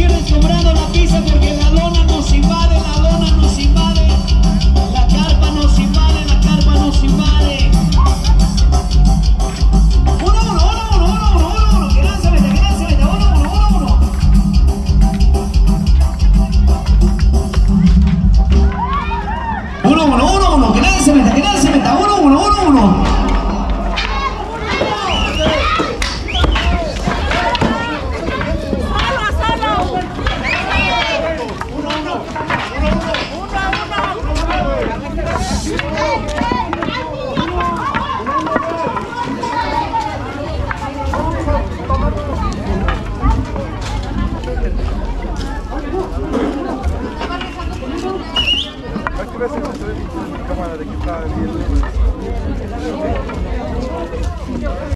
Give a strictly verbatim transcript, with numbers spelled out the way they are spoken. sigue deslumbrando la pista porque la lona nos invade, la lona nos invade.